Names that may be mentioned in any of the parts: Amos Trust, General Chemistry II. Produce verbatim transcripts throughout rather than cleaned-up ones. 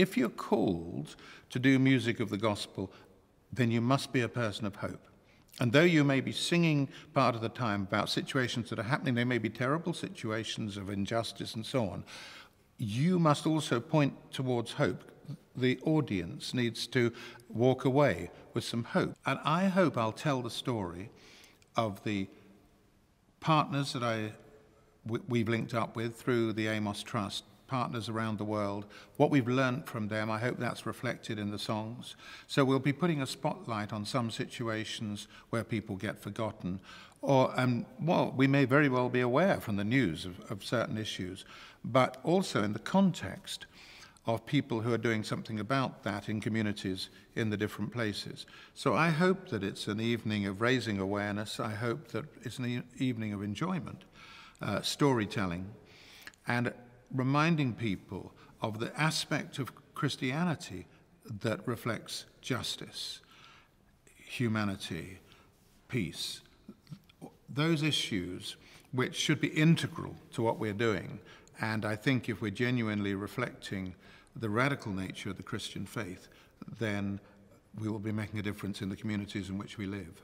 If you're called to do music of the gospel, then you must be a person of hope. And though you may be singing part of the time about situations that are happening, they may be terrible situations of injustice and so on, you must also point towards hope. The audience needs to walk away with some hope. And I hope I'll tell the story of the partners that I, we've linked up with through the Amos Trust, partners around the world, what we've learned from them. I hope that's reflected in the songs. So we'll be putting a spotlight on some situations where people get forgotten, or um, well, we may very well be aware from the news of, of certain issues, but also in the context of people who are doing something about that in communities in the different places. So I hope that it's an evening of raising awareness. I hope that it's an e evening of enjoyment, uh, storytelling, and reminding people of the aspect of Christianity that reflects justice, humanity, peace, those issues which should be integral to what we're doing. And I think if we're genuinely reflecting the radical nature of the Christian faith, then we will be making a difference in the communities in which we live.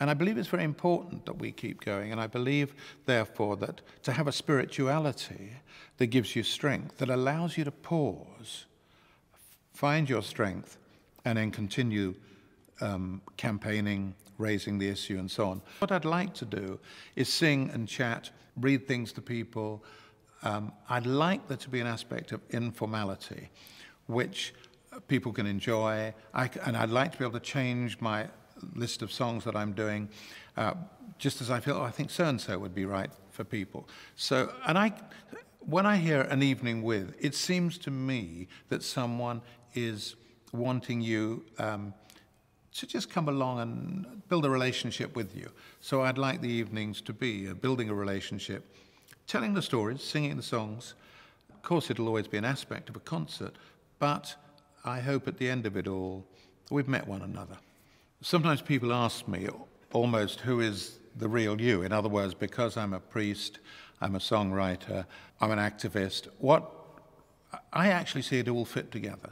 And I believe it's very important that we keep going, and I believe, therefore, that to have a spirituality that gives you strength, that allows you to pause, find your strength, and then continue um, campaigning, raising the issue, and so on. What I'd like to do is sing and chat, read things to people. Um, I'd like there to be an aspect of informality, which people can enjoy, I, and I'd like to be able to change my list of songs that I'm doing, uh, just as I feel, oh, I think so-and-so would be right for people. So, and I, when I hear an evening with, it seems to me that someone is wanting you um, to just come along and build a relationship with you. So I'd like the evenings to be uh, building a relationship, telling the stories, singing the songs. Of course, it'll always be an aspect of a concert, but I hope at the end of it all, we've met one another. Sometimes people ask me almost, who is the real you? In other words, because I'm a priest, I'm a songwriter, I'm an activist, what I actually see it all fit together.